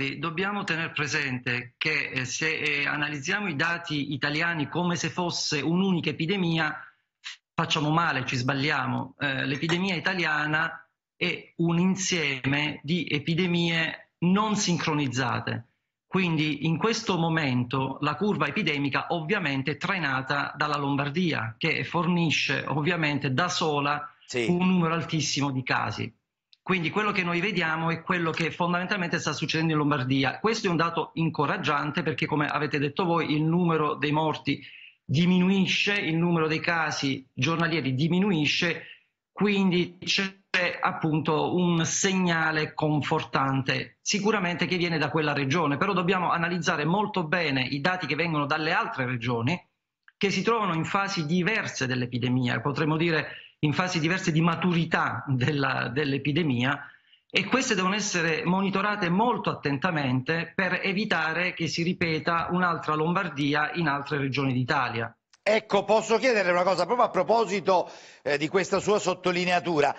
Guardi, dobbiamo tener presente che se analizziamo i dati italiani come se fosse un'unica epidemia, facciamo male, ci sbagliamo. L'epidemia italiana è un insieme di epidemie non sincronizzate. Quindi in questo momento la curva epidemica ovviamente è trainata dalla Lombardia, che fornisce ovviamente da sola un numero altissimo di casi. Quindi quello che noi vediamo è quello che fondamentalmente sta succedendo in Lombardia. Questo è un dato incoraggiante perché, come avete detto voi, il numero dei morti diminuisce, il numero dei casi giornalieri diminuisce, quindi c'è appunto un segnale confortante sicuramente che viene da quella regione, però dobbiamo analizzare molto bene i dati che vengono dalle altre regioni che si trovano in fasi diverse dell'epidemia, potremmo dire in fasi diverse di maturità dell'epidemia, e queste devono essere monitorate molto attentamente per evitare che si ripeta un'altra Lombardia in altre regioni d'Italia. Ecco, posso chiedere una cosa proprio a proposito di questa sua sottolineatura.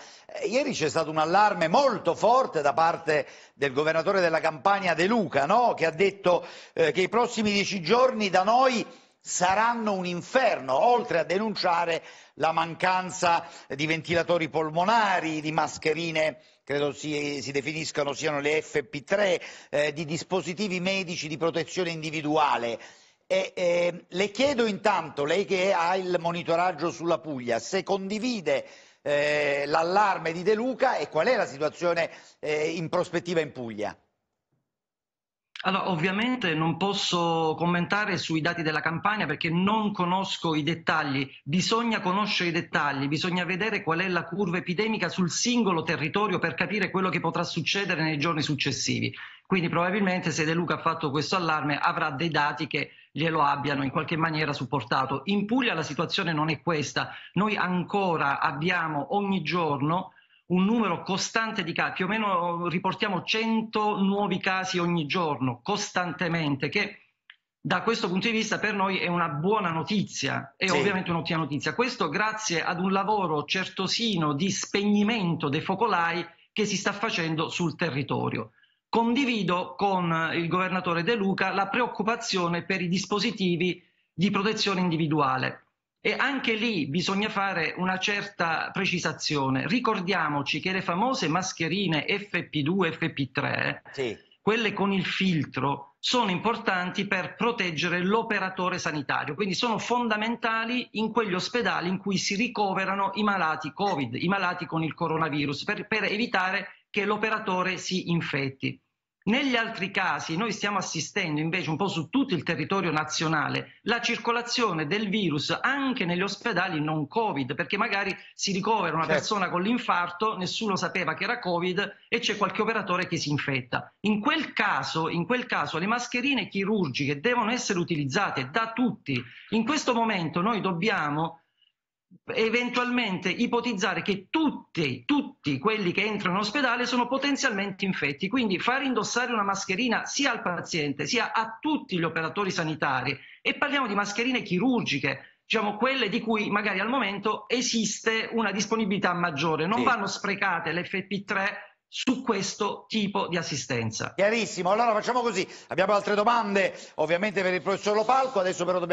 Ieri c'è stato un allarme molto forte da parte del governatore della Campania De Luca, no? Che ha detto che i prossimi 10 giorni da noi saranno un inferno, oltre a denunciare la mancanza di ventilatori polmonari, di mascherine, credo si definiscano siano le FP3, di dispositivi medici di protezione individuale. Le chiedo intanto, lei che ha il monitoraggio sulla Puglia, se condivide l'allarme di De Luca e qual è la situazione in prospettiva in Puglia? Allora, ovviamente non posso commentare sui dati della Campania perché non conosco i dettagli. Bisogna conoscere i dettagli, bisogna vedere qual è la curva epidemica sul singolo territorio per capire quello che potrà succedere nei giorni successivi. Quindi probabilmente se De Luca ha fatto questo allarme avrà dei dati che glielo abbiano in qualche maniera supportato. In Puglia la situazione non è questa. Noi ancora abbiamo ogni giorno un numero costante di casi, più o meno riportiamo 100 nuovi casi ogni giorno, costantemente, che da questo punto di vista per noi è una buona notizia, è ovviamente un'ottima notizia. Questo grazie ad un lavoro certosino di spegnimento dei focolai che si sta facendo sul territorio. Condivido con il governatore De Luca la preoccupazione per i dispositivi di protezione individuale. E anche lì bisogna fare una certa precisazione. Ricordiamoci che le famose mascherine FP2, FP3, quelle con il filtro, sono importanti per proteggere l'operatore sanitario, quindi sono fondamentali in quegli ospedali in cui si ricoverano i malati Covid, i malati con il coronavirus, per evitare che l'operatore si infetti. Negli altri casi noi stiamo assistendo invece un po' su tutto il territorio nazionale la circolazione del virus anche negli ospedali non Covid, perché magari si ricovera una persona con l'infarto, nessuno sapeva che era Covid e c'è qualche operatore che si infetta. In quel caso le mascherine chirurgiche devono essere utilizzate da tutti. In questo momento noi dobbiamo eventualmente ipotizzare che tutti quelli che entrano in ospedale sono potenzialmente infetti, quindi far indossare una mascherina sia al paziente sia a tutti gli operatori sanitari, e parliamo di mascherine chirurgiche, diciamo quelle di cui magari al momento esiste una disponibilità maggiore, non vanno sprecate le FP3 su questo tipo di assistenza. Chiarissimo, allora facciamo così, abbiamo altre domande ovviamente per il professor Lo Palco, adesso però dobbiamo